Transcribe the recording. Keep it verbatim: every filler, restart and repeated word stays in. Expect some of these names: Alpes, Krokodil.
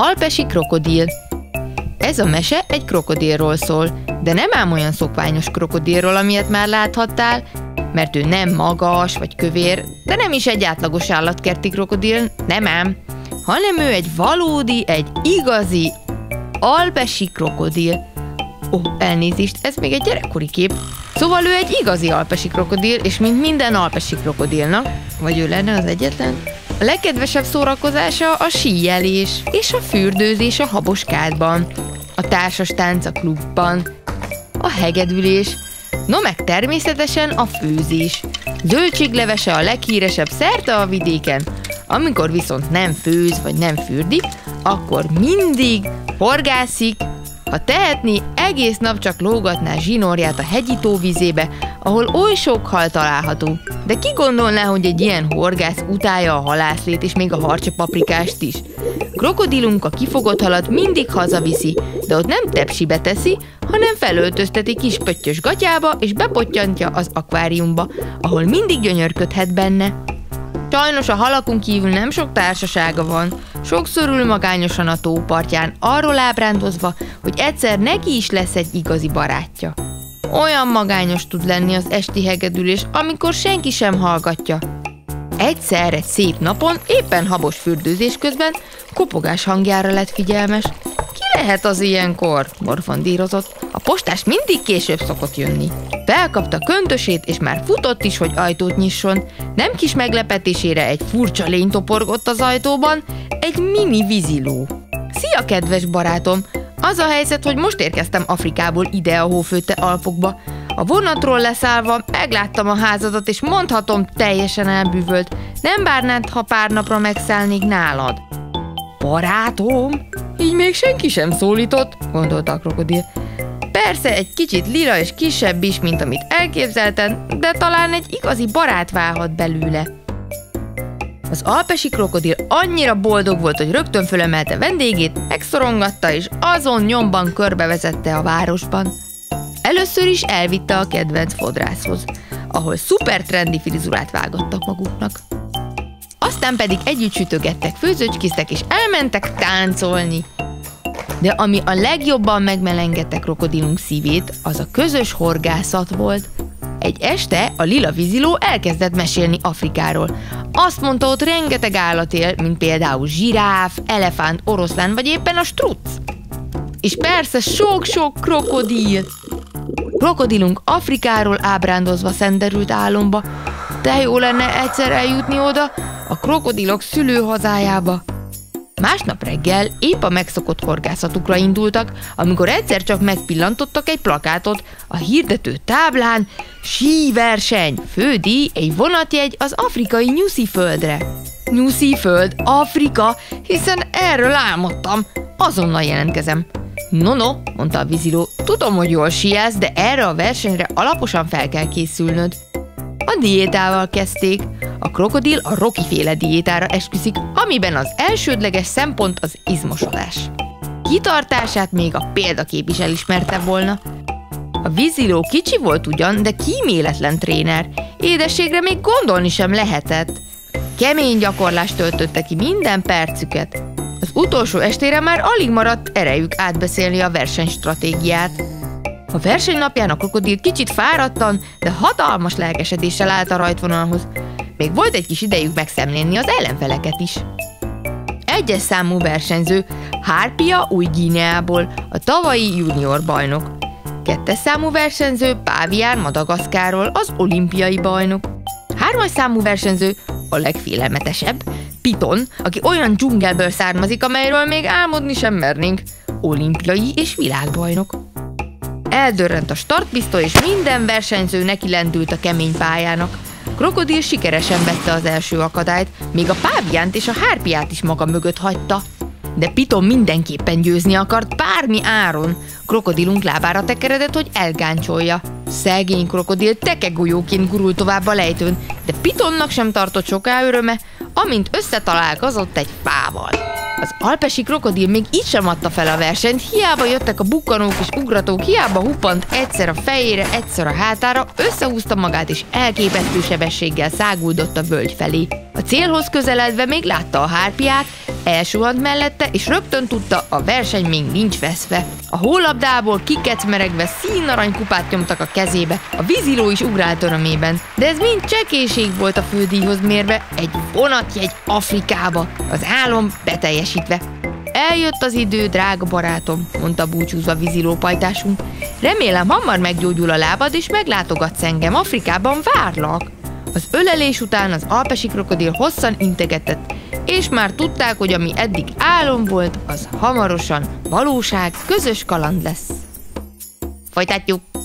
Alpesi krokodil. Ez a mese egy krokodilról szól, de nem ám olyan szokványos krokodilról, amilyet már láthattál, mert ő nem magas vagy kövér, de nem is egy átlagos állatkerti krokodil, nem ám, hanem ő egy valódi, egy igazi alpesi krokodil. Ó, elnézést, ez még egy gyerekkori kép. Szóval ő egy igazi alpesi krokodil, és mint minden alpesi krokodilnak, vagy ő lenne az egyetlen, a legkedvesebb szórakozása a síelés és a fürdőzés a haboskádban, a társas tánc a klubban, a hegedülés, no meg természetesen a főzés. Zöldséglevese a leghíresebb szerte a vidéken. Amikor viszont nem főz vagy nem fürdik, akkor mindig horgászik, ha tehetné, egész nap csak lógatná zsinórját a hegyi tóvízébe, ahol oly sok hal található. De ki gondolná, hogy egy ilyen horgász utálja a halászlét és még a harcsapaprikást is? Krokodilunk a kifogott halat mindig hazaviszi, de ott nem tepsibe teszi, hanem felöltözteti kis pöttyös gatyába és bepottyantja az akváriumba, ahol mindig gyönyörködhet benne. Sajnos a halakon kívül nem sok társasága van. Sokszor ül magányosan a tópartján, arról ábrándozva, hogy egyszer neki is lesz egy igazi barátja. Olyan magányos tud lenni az esti hegedülés, amikor senki sem hallgatja. Egyszer egy szép napon, éppen habos fürdőzés közben kopogás hangjára lett figyelmes. Ki lehet az ilyenkor? Morfondírozott. A postás mindig később szokott jönni. Felkapta köntösét, és már futott is, hogy ajtót nyisson. Nem kis meglepetésére egy furcsa lény toporgott az ajtóban, egy mini víziló. Szia, kedves barátom! Az a helyzet, hogy most érkeztem Afrikából ide a hófőtte Alpokba. A vonatról leszállva megláttam a házadat, és mondhatom, teljesen elbűvölt. Nem bárnád, ha pár napra megszállnék nálad. Barátom? Így még senki sem szólított, gondolta a krokodil. Persze egy kicsit lila és kisebb is, mint amit elképzeltem, de talán egy igazi barát válhat belőle. Az alpesi krokodil annyira boldog volt, hogy rögtön fölemelte vendégét, megszorongatta és azon nyomban körbevezette a városban. Először is elvitte a kedvenc fodrászhoz, ahol szuper trendi frizurát vágattak maguknak. Aztán pedig együtt sütögettek, főzőcskiztek és elmentek táncolni. De ami a legjobban megmelengette krokodilunk szívét, az a közös horgászat volt. Egy este a lila víziló elkezdett mesélni Afrikáról. Azt mondta, ott rengeteg állat él, mint például zsiráf, elefánt, oroszlán vagy éppen a struc. És persze sok-sok krokodil. Krokodilunk Afrikáról ábrándozva szenderült álomba. De jó lenne egyszer eljutni oda, a krokodilok szülőhazájába. Másnap reggel épp a megszokott horgászatukra indultak, amikor egyszer csak megpillantottak egy plakátot a hirdető táblán: síverseny, fődíj, egy vonatjegy az afrikai Nyuszi-földre. Nyuszi-föld, Afrika, hiszen erről álmodtam, azonnal jelentkezem. No, no, mondta a víziló, tudom, hogy jól síelsz, de erre a versenyre alaposan fel kell készülnöd. A diétával kezdték. A krokodil a Rocky-féle diétára esküszik, amiben az elsődleges szempont az izmosodás. Kitartását még a példakép is elismerte volna. A víziló kicsi volt ugyan, de kíméletlen tréner. Édességre még gondolni sem lehetett. Kemény gyakorlást töltötte ki minden percüket. Az utolsó estére már alig maradt erejük átbeszélni a versenystratégiát. A verseny napján a krokodil kicsit fáradtan, de hatalmas lelkesedéssel állt a rajtvonalhoz. Még volt egy kis idejük megszemlélni az ellenfeleket is. Egyes számú versenyző Harpia Új-Guineából, a tavalyi junior bajnok. Kettes számú versenyző Pávián Madagaszkáról, az olimpiai bajnok. Hármas számú versenyző a legfélelmetesebb, Piton, aki olyan dzsungelből származik, amelyről még álmodni sem mernénk. Olimpiai és világbajnok. Eldörrent a startpisztoly, és minden versenyző neki lendült a kemény pályának. Krokodil sikeresen vette az első akadályt, még a páviánt és a hárpiát is maga mögött hagyta. De Piton mindenképpen győzni akart bármi áron. Krokodilunk lábára tekeredett, hogy elgáncsolja. Szegény krokodil tekegolyóként gurult tovább a lejtőn, de Pitonnak sem tartott soká öröme, amint összetalálkozott egy fával. Az alpesi krokodil még így sem adta fel a versenyt, hiába jöttek a bukkanók és ugratók, hiába huppant egyszer a fejére, egyszer a hátára, összehúzta magát és elképesztő sebességgel száguldott a völgy felé. A célhoz közeledve még látta a hárpiát, Elsuhant mellette, és rögtön tudta, a verseny még nincs veszve. A hólabdából kikecmeregve színarany kupát nyomtak a kezébe, a víziló is ugrált örömében. De ez mind csekéség volt a fődíjhoz mérve, egy vonatjegy Afrikába, az álom beteljesítve. Eljött az idő, drága barátom, mondta búcsúzva vízilópajtásunk. Remélem, hamar meggyógyul a lábad, és meglátogatsz engem, Afrikában várlak. Az ölelés után az alpesi krokodil hosszan integetett, és már tudták, hogy ami eddig álom volt, az hamarosan valóság, közös kaland lesz. Folytatjuk!